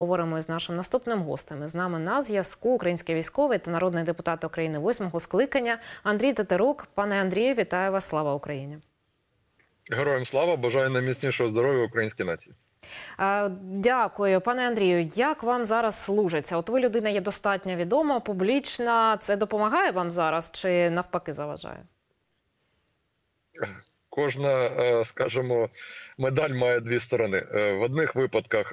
Говоримо з нашим наступним гостем. З нами на зв'язку український військовий та народний депутат України 8-го скликання Андрій Тетерук. Пане Андрію, вітаю вас. Слава Україні! Героям слава! Бажаю найміцнішого здоров'я українській нації. Дякую. Пане Андрію, як вам зараз служиться? От ви людина є достатньо відома, публічна. Це допомагає вам зараз чи навпаки заважає? Кожна, скажімо, медаль має дві сторони. В одних випадках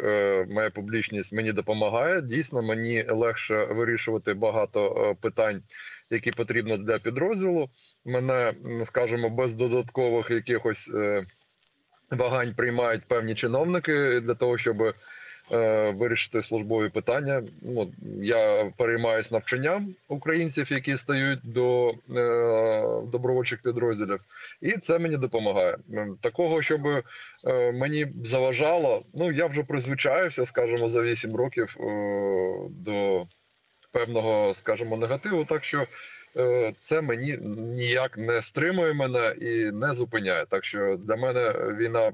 моя публічність мені допомагає. Дійсно, мені легше вирішувати багато питань, які потрібно для підрозділу. Мене, скажімо, без додаткових якихось вагань приймають певні чиновники для того, щоб вирішити службові питання. Я переймаюсь навчанням українців, які стають до добровольчих підрозділів, і це мені допомагає. Такого, щоб мені заважало, я вже призвичаюся, скажімо, за 8 років до певного, скажімо, негативу, так що це мені ніяк не стримує мене і не зупиняє. Так що для мене війна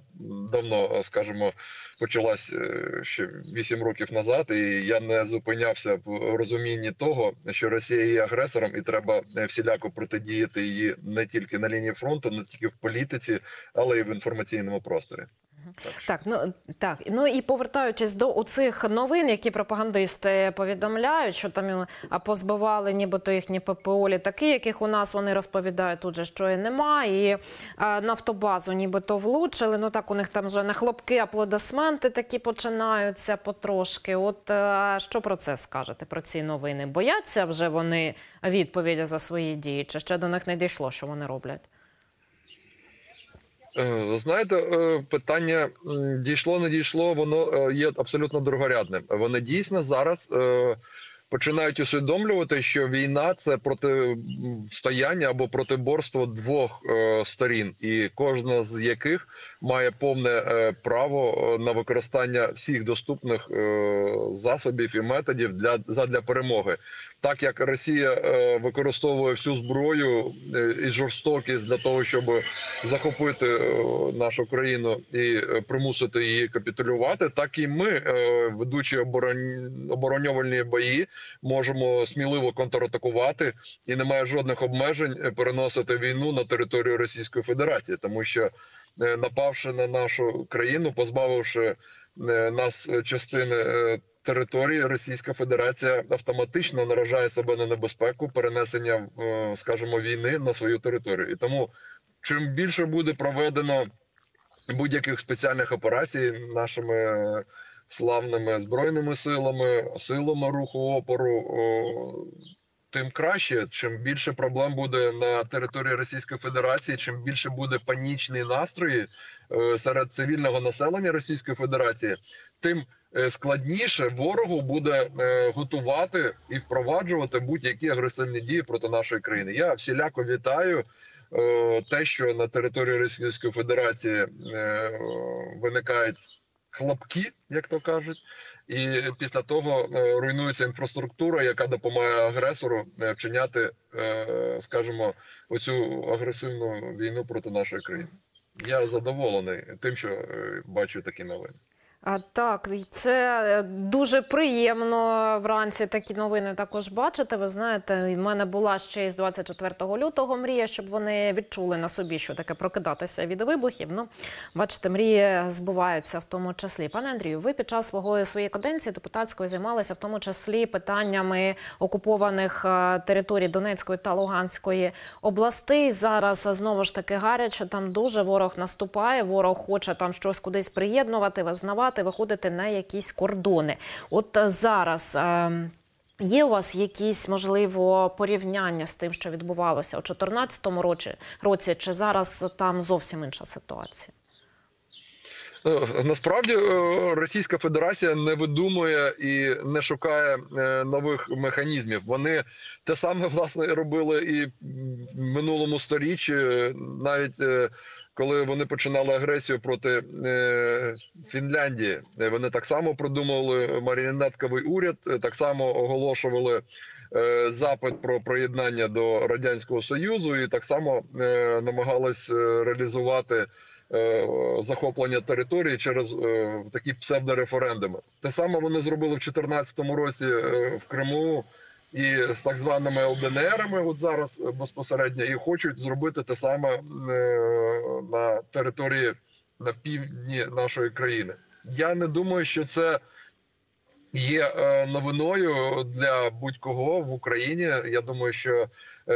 давно, скажімо, почалась ще 8 років назад, і я не зупинявся в розумінні того, що Росія є агресором і треба всіляко протидіяти її не тільки на лінії фронту, не тільки в політиці, але й в інформаційному просторі. Так, і повертаючись до оцих новин, які пропагандисти повідомляють, що там позбивали нібито їхні ППО літаки, яких у нас вони розповідають тут же, що і нема, і нафтобазу нібито влучили, так у них там вже нахлопки, аплодисменти такі починаються потрошки. От що про це скажете, про ці новини? Бояться вже вони відповіді за свої дії, чи ще до них не дійшло, що вони роблять? Знаєте, питання дійшло-не дійшло, воно є абсолютно другорядним. Вони дійсно зараз починають усвідомлювати, що війна – це протистояння або протиборство двох сторін, і кожна з яких має повне право на використання всіх доступних засобів і методів задля перемоги. Так як Росія використовує всю зброю і жорстокість для того, щоб захопити нашу країну і примусити її капітулювати, так і ми, ведучи оборонювальні бої, можемо сміливо контратакувати і немає жодних обмежень переносити війну на територію Російської Федерації, тому що напавши на нашу країну, позбавивши нас частини території, Російська Федерація автоматично наражає себе на небезпеку перенесення, скажімо, війни на свою територію. І тому чим більше буде проведено будь-яких спеціальних операцій нашими славними збройними силами, силами руху опору, тим краще. Чим більше проблем буде на території Російської Федерації, чим більше буде панічні настрої серед цивільного населення Російської Федерації, тим складніше ворогу буде готувати і впроваджувати будь-які агресивні дії проти нашої країни. Я всіляко вітаю те, що на території Російської Федерації виникають хлопки, як то кажуть, і після того руйнується інфраструктура, яка допомагає агресору вчиняти, скажімо, оцю агресивну війну проти нашої країни. Я задоволений тим, що бачу такі новини. Так, це дуже приємно вранці такі новини також бачити. Ви знаєте, в мене була ще з 24 лютого мрія, щоб вони відчули на собі, що таке прокидатися від вибухів. Бачите, мрії збуваються в тому числі. Пане Андрію, ви під час своєї каденції депутатської займалися в тому числі питаннями окупованих територій Донецької та Луганської областей. Зараз знову ж таки гаряче, там дуже ворог наступає, ворог хоче там щось кудись приєднувати, визнавати, виходити на якісь кордони. От зараз є у вас якісь, можливо, порівняння з тим, що відбувалося у 2014 році, чи зараз там зовсім інша ситуація? Насправді Російська Федерація не видумує і не шукає нових механізмів. Вони те саме, власне, робили і в минулому сторіччі, навіть коли вони починали агресію проти Фінляндії. Вони так само продумували маріонетковий уряд, так само оголошували запит про приєднання до Радянського Союзу і так само намагались реалізувати захоплення території через такі псевдореферендуми. Те саме вони зробили в 2014 році в Криму і з так званими ЛДНРами, от зараз безпосередньо, і хочуть зробити те саме на території на півдні нашої країни. Я не думаю, що це є новиною для будь-кого в Україні. Я думаю, що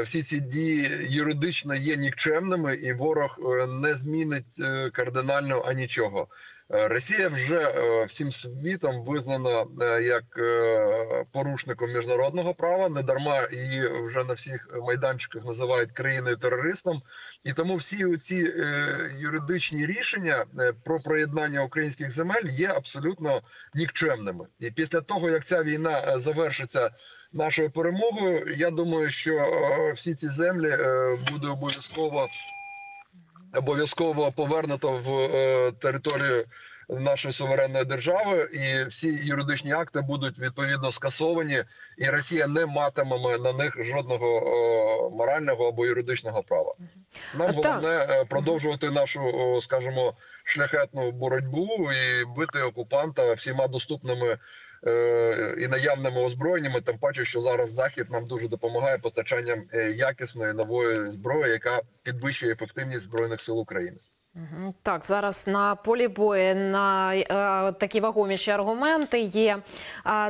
всі ці дії юридично є нікчемними, і ворог не змінить кардинально анічого. Росія вже всім світом визнана як порушником міжнародного права, не дарма її вже на всіх майданчиках називають країною-терористом. І тому всі ці юридичні рішення про приєднання українських земель є абсолютно нікчемними. І після того, як ця війна завершиться нашою перемогою, я думаю, що всі ці землі буде обов'язково повернуто в територію нашої суверенної держави, і всі юридичні акти будуть відповідно скасовані, і Росія не матиме на них жодного морального або юридичного права. Нам головне продовжувати нашу, скажімо, шляхетну боротьбу і бити окупанта всіма доступними і наявними озброєннями, тим паче, що зараз Захід нам дуже допомагає постачанням якісної нової зброї, яка підвищує ефективність Збройних сил України. Так, зараз на полі бою такі вагоміші аргументи є.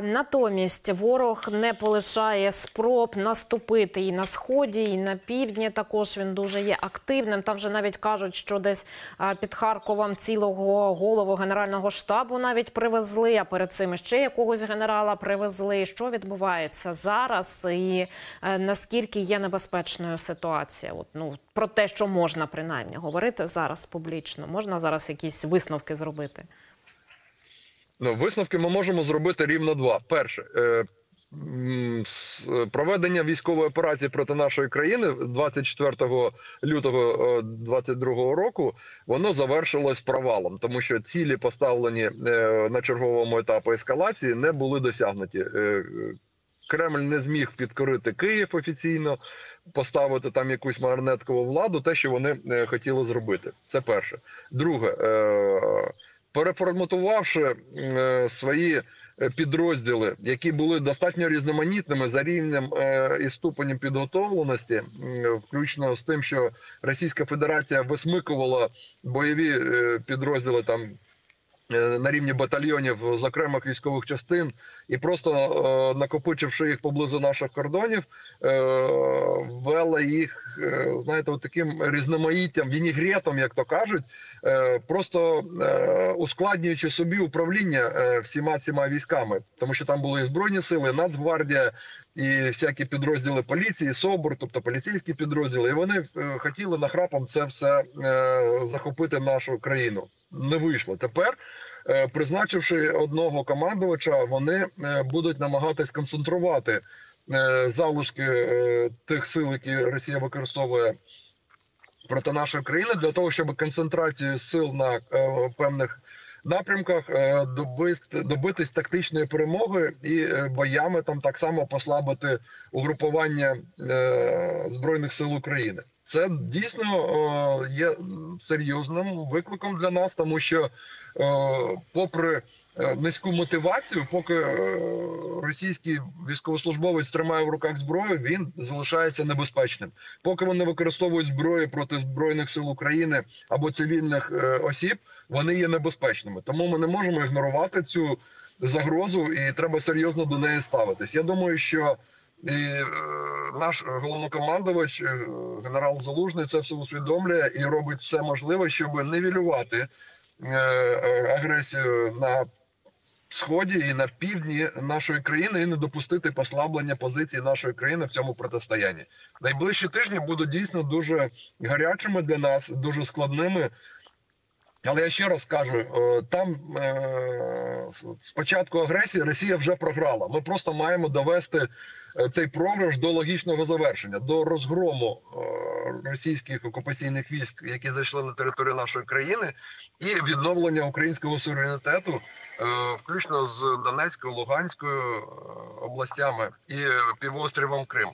Натомість ворог не полишає спроб наступити і на Сході, і на Півдні. Також він дуже є активним. Там вже навіть кажуть, що десь під Харковом цілого голову Генерального штабу навіть привезли, а перед цим ще якогось генерала привезли. Що відбувається зараз і наскільки є небезпечною ситуація? От, про те, що можна принаймні говорити зараз публічно. Можна зараз якісь висновки зробити? Висновки ми можемо зробити рівно два. Перше, проведення військової операції проти нашої країни 24 лютого 2022 року, воно завершилось провалом, тому що цілі, поставлені на черговому етапі ескалації, не були досягнуті. Кремль не зміг підкорити Київ офіційно, поставити там якусь маріонеткову владу, те, що вони хотіли зробити. Це перше. Друге, переформатувавши свої підрозділи, які були достатньо різноманітними за рівнем і ступенем підготовленості, включно з тим, що Російська Федерація висмикувала бойові підрозділи там, на рівні батальйонів з окремих військових частин, і просто накопичивши їх поблизу наших кордонів, вела їх, знаєте, таким різноманіттям, вінігретом, як то кажуть, просто ускладнюючи собі управління всіма цими військами. Тому що там були і Збройні сили, і Нацгвардія, і всякі підрозділи поліції, СОБР, тобто поліцейські підрозділи. І вони хотіли нахрапом це все захопити нашу країну. Не вийшло. Тепер, призначивши одного командувача, вони будуть намагатись концентрувати залишки тих сил, які Росія використовує проти нашої країни, для того, щоб концентрацію сил на певних напрямках добитись тактичної перемоги і боями там так само послабити угрупування Збройних сил України. Це дійсно є серйозним викликом для нас, тому що попри низьку мотивацію, поки російський військовослужбовець тримає в руках зброю, він залишається небезпечним. Поки вони використовують зброю проти Збройних сил України або цивільних осіб, вони є небезпечними. Тому ми не можемо ігнорувати цю загрозу і треба серйозно до неї ставитись. Я думаю, що і наш головнокомандувач, генерал Залужний, це все усвідомлює і робить все можливе, щоб нівелювати агресію на Сході і на півдні нашої країни і не допустити послаблення позиції нашої країни в цьому протистоянні. Найближчі тижні будуть дійсно дуже гарячими для нас, дуже складними. Але я ще раз кажу, там спочатку агресії Росія вже програла. Ми просто маємо довести цей програш до логічного завершення, до розгрому російських окупаційних військ, які зайшли на територію нашої країни, і відновлення українського суверенітету, включно з Донецькою, Луганською областями і півостровом Крим.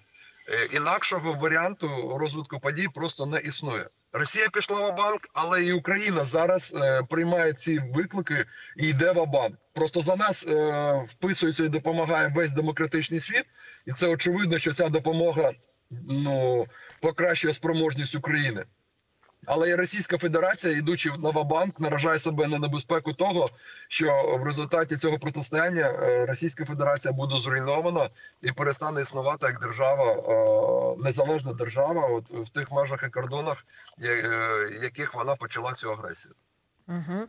Інакшого варіанту розвитку подій просто не існує. Росія пішла ва-банк, але і Україна зараз приймає ці виклики і йде ва-банк. Просто за нас вписується і допомагає весь демократичний світ. І це очевидно, що ця допомога покращує спроможність України. Але і Російська Федерація, ідучи на ва-банк, наражає себе на небезпеку того, що в результаті цього протистояння Російська Федерація буде зруйнована і перестане існувати як держава, незалежна держава в тих межах і кордонах, яких вона почала цю агресію. Угу.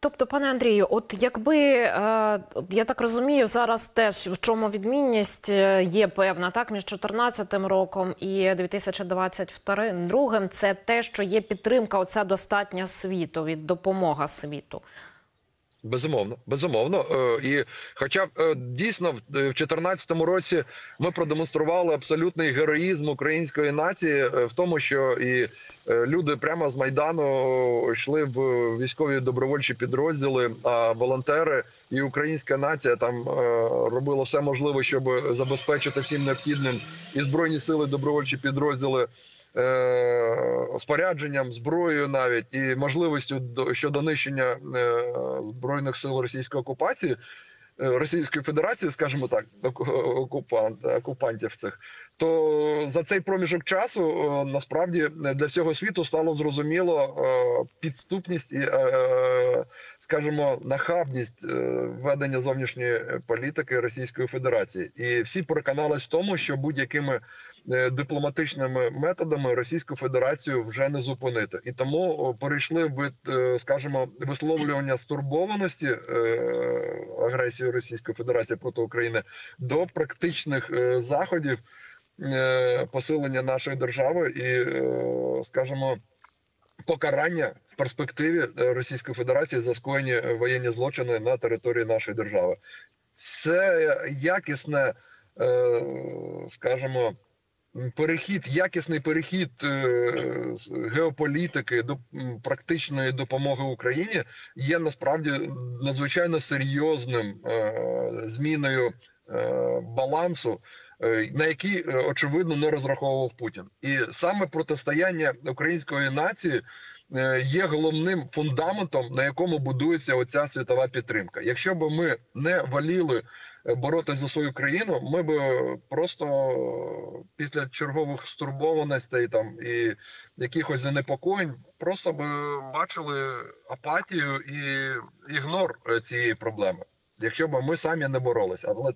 Тобто, пане Андрію, от якби, я так розумію, зараз теж в чому відмінність є певна, так, між 2014 роком і 2022, це те, що є підтримка, оця достатня світові, допомога світу. Безумовно, безумовно. І хоча дійсно в 2014 році ми продемонстрували абсолютний героїзм української нації в тому, що і люди прямо з Майдану йшли в військові добровольчі підрозділи, а волонтери і українська нація там робила все можливе, щоб забезпечити всім необхідним і Збройні сили, добровольчі підрозділи спорядженням, зброєю навіть, і можливістю щодо нищення Збройних сил російської окупації, Російської Федерації, скажімо так, окупантів цих, то за цей проміжок часу насправді для всього світу стало зрозуміло підступність і, скажімо, нахабність ведення зовнішньої політики Російської Федерації. І всі переконались в тому, що будь-якими дипломатичними методами Російську Федерацію вже не зупинити. І тому перейшли від, скажімо, висловлювання стурбованості агресії Російської Федерації проти України до практичних заходів посилення нашої держави і, скажімо, покарання в перспективі Російської Федерації за скоєні воєнні злочини на території нашої держави. Це якісне, скажімо, якісний перехід геополітики до практичної допомоги Україні є насправді надзвичайно серйозним зміною балансу, на який, очевидно, не розраховував Путін. І саме протистояння української нації є головним фундаментом, на якому будується оця світова підтримка. Якщо б ми не воліли боротися за свою країну, ми б просто після чергових стурбованостей і якихось занепокоєнь просто б бачили апатію і ігнор цієї проблеми, якщо б ми самі не боролися. Але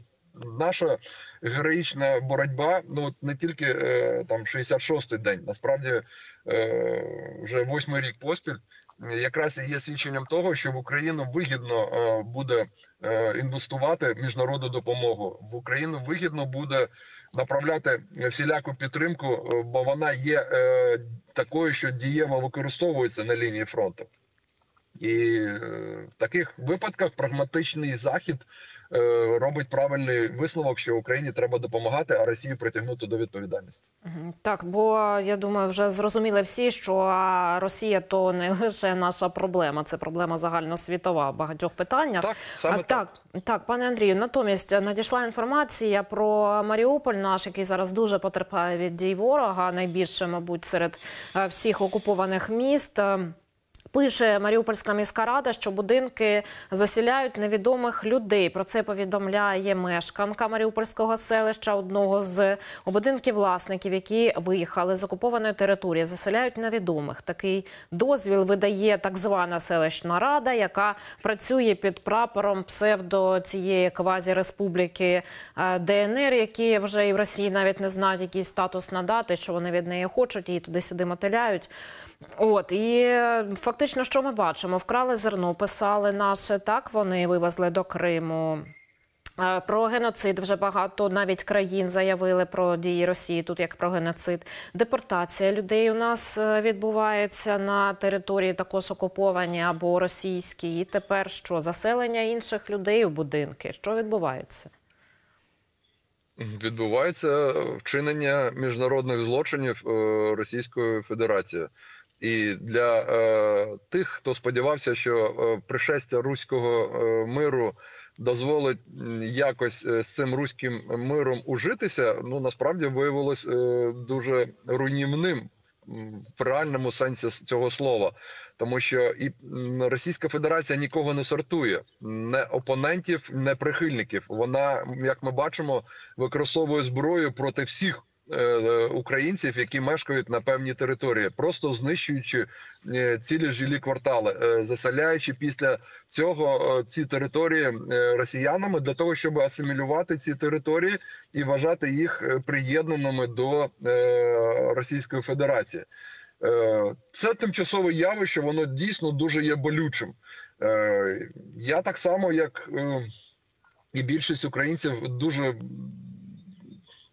наша героїчна боротьба, не тільки 66-й день, насправді вже 8-й рік поспіль, якраз і є свідченням того, що в Україну вигідно буде інвестувати міжнародну допомогу. В Україну вигідно буде направляти всіляку підтримку, бо вона є такою, що дієво використовується на лінії фронту. І в таких випадках прагматичний Захід робить правильний висновок, що Україні треба допомагати, а Росію притягнути до відповідальності. Так, бо, я думаю, вже зрозуміли всі, що Росія – то не лише наша проблема, це проблема загальносвітова в багатьох питаннях. Так, саме так. Пане Андрію, натомість надійшла інформація про Маріуполь наш, який зараз дуже потерпає від дій ворога, найбільше, мабуть, серед всіх окупованих міст. Пише Маріупольська міська рада, що будинки заселяють невідомих людей. Про це повідомляє мешканка Маріупольського селища, одного з будинків власників, які виїхали з окупованої території. Заселяють невідомих. Такий дозвіл видає так звана селищна рада, яка працює під прапором псевдо цієї квазі-республіки ДНР, які вже і в Росії навіть не знають, який статус надати, що вони від неї хочуть, її туди-сюди мотиляють. І фактично, що ми бачимо? Вкрали зерно, писали наше, так, вони вивезли до Криму. Про геноцид вже багато, навіть країн заявили про дії Росії, тут як про геноцид. Депортація людей у нас відбувається на території також окуповані або російські. І тепер що? Заселення інших людей у будинки. Що відбувається? Відбувається вчинення міжнародних злочинів Російської Федерації. І для тих, хто сподівався, що пришестя руського миру дозволить якось з цим руським миром ужитися, насправді виявилось дуже руйнівним в реальному сенсі цього слова. Тому що і Російська Федерація нікого не сортує, не опонентів, не прихильників. Вона, як ми бачимо, використовує зброю проти всіх українців, які мешкають на певній території, просто знищуючи цілі жилі квартали, заселяючи після цього ці території росіянами для того, щоб асимілювати ці території і вважати їх приєднаними до Російської Федерації. Це тимчасове явище, воно дійсно дуже є болючим. Я так само, як і більшість українців, дуже,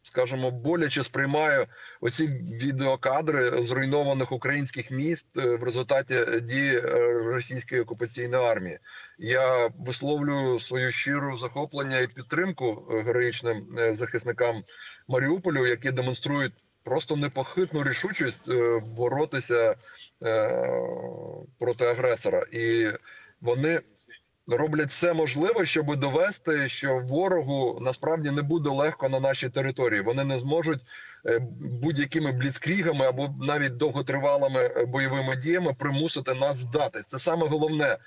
скажімо, боляче сприймаю оці відеокадри зруйнованих українських міст в результаті дії російської окупаційної армії. Я висловлюю свою щиру захоплення і підтримку героїчним захисникам Маріуполю, які демонструють просто непохитну рішучість боротися проти агресора. І вони роблять все можливе, щоб довести, що ворогу насправді не буде легко на нашій території. Вони не зможуть будь-якими бліцкрігами або навіть довготривалими бойовими діями примусити нас здатись. Це саме головне.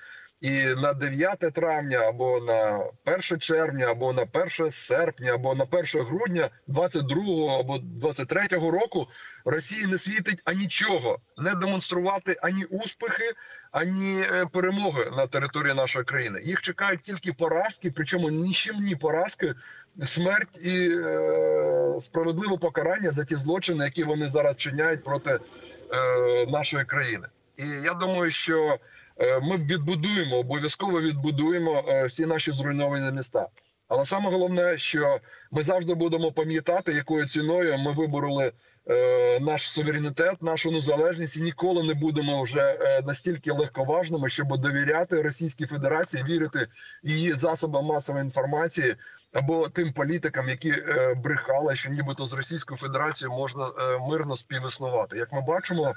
І на 9 травня, або на 1 червня, або на 1 серпня, або на 1 грудня 22-го або 23-го року Росії не світить нічого. Не демонструвати ані успіхи, ані перемоги на території нашої країни. Їх чекають тільки поразки, причому нищівні поразки, смерть і справедливе покарання за ті злочини, які вони зараз чиняють проти нашої країни. І я думаю, що ми відбудуємо, обов'язково відбудуємо всі наші зруйновані міста. Але саме головне, що ми завжди будемо пам'ятати, якою ціною ми вибороли наш суверенітет, нашу незалежність, і ніколи не будемо вже настільки легковажними, щоб довіряти Російській Федерації, вірити її засобам масової інформації або тим політикам, які брехали, що нібито з Російською Федерацією можна мирно співіснувати. Як ми бачимо,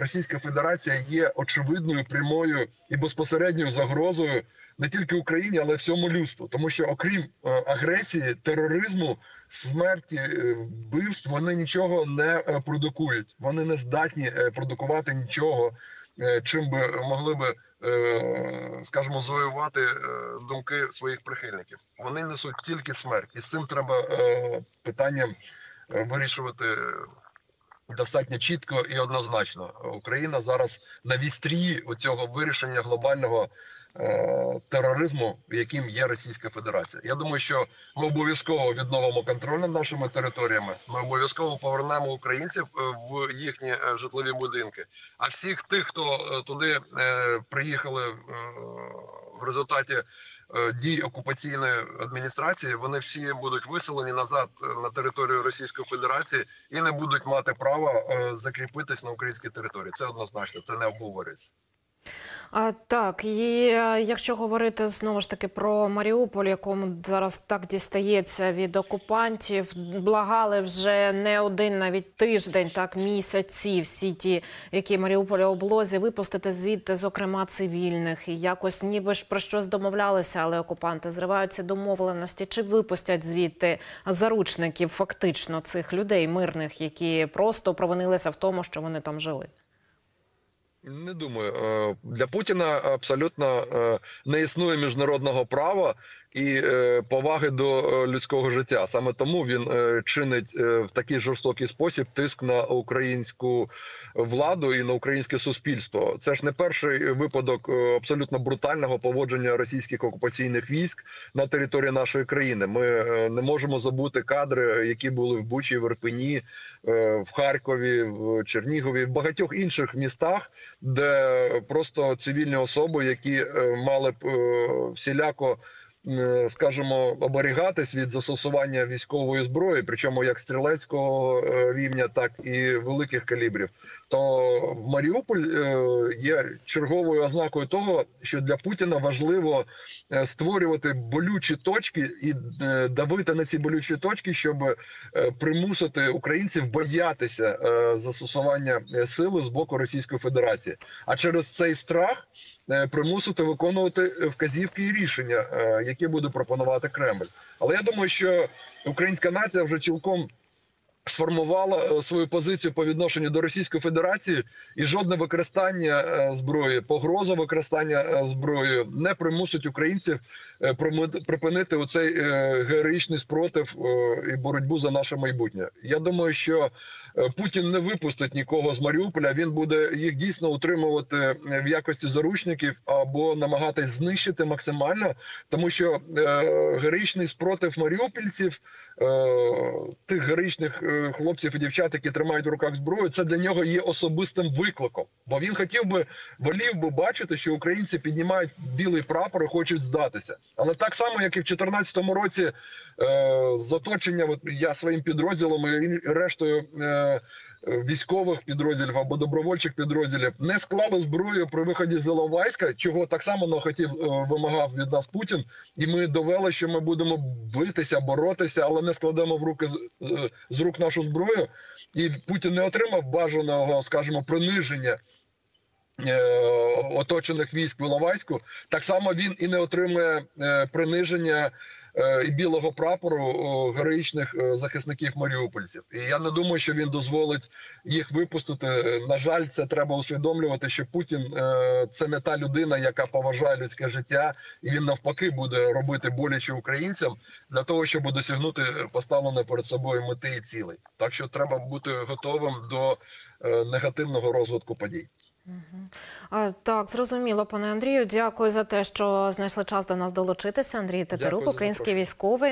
Російська Федерація є очевидною, прямою і безпосередньою загрозою не тільки Україні, але й всьому людству. Тому що окрім агресії, тероризму, смерті, вбивств, вони нічого не продукують. Вони не здатні продукувати нічого, чим би могли би, скажімо, завоювати думки своїх прихильників. Вони несуть тільки смерть. І з цим треба питанням вирішувати достатньо чітко і однозначно. Україна зараз на вістрі цього вирішення глобального тероризму, яким є Російська Федерація. Я думаю, що ми обов'язково відновимо контроль над нашими територіями, ми обов'язково повернемо українців в їхні житлові будинки. А всіх тих, хто туди приїхали в результаті дій окупаційної адміністрації, вони всі будуть виселені назад на територію Російської Федерації і не будуть мати права закріпитись на українській території. Це однозначно, це не обговорюється. Так, і якщо говорити знову ж таки про Маріуполь, якому зараз так дістається від окупантів, благали вже не один навіть тиждень, так, місяці всі ті, які Маріуполя облозі, випустити звідти, зокрема, цивільних. І якось ніби ж про щось домовлялися, але окупанти зриваються домовленості, чи випустять звідти заручників фактично цих людей мирних, які просто провинилися в тому, що вони там жили? Не думаю. Для Путіна абсолютно не існує міжнародного права і поваги до людського життя. Саме тому він чинить в такий жорстокий спосіб тиск на українську владу і на українське суспільство. Це ж не перший випадок абсолютно брутального поводження російських окупаційних військ на території нашої країни. Ми не можемо забути кадри, які були в Бучі, в Ірпені, в Харкові, в Чернігові, в багатьох інших містах, де просто цивільні особи, які мали б всіляко, скажімо, оберігатись від застосування військової зброї, причому як стрілецького рівня, так і великих калібрів, то Маріуполь є черговою ознакою того, що для Путіна важливо створювати болючі точки і давити на ці болючі точки, щоб примусити українців боятися застосування сили з боку Російської Федерації. А через цей страх примусити виконувати вказівки і рішення, які буде пропонувати Кремль. Але я думаю, що українська нація вже цілком сформувало свою позицію по відношенню до Російської Федерації, і жодне використання зброї, погроза використання зброї не примусить українців припинити оцей героїчний спротив і боротьбу за наше майбутнє. Я думаю, що Путін не випустить нікого з Маріуполя, він буде їх дійсно утримувати в якості заручників або намагатись знищити максимально, тому що героїчний спротив маріупольців, тих героїчних хлопців і дівчат, які тримають в руках зброю, це для нього є особистим викликом. Бо він волів би бачити, що українці піднімають білий прапор і хочуть здатися. Але так само, як і в 2014 році з оточення, от я своїм підрозділом і рештою військових підрозділів або добровольчих підрозділів не склали зброю при виході з Іловайська, чого так само вимагав від нас Путін. І ми довели, що ми будемо битися, боротися, але не складемо з рук нашу зброю. І Путін не отримав бажаного, скажімо, приниження оточених військ в Іловайську. Так само він і не отримує приниження і білого прапору героїчних захисників маріупольців. І я не думаю, що він дозволить їх випустити. На жаль, це треба усвідомлювати, що Путін – це не та людина, яка поважає людське життя, і він навпаки буде робити боляче українцям для того, щоб досягнути поставленої перед собою мети і цілей. Так що треба бути готовим до негативного розвитку подій. Так, зрозуміло, пане Андрію. Дякую за те, що знайшли час до нас долучитися. Андрій Тетерук, український військовий.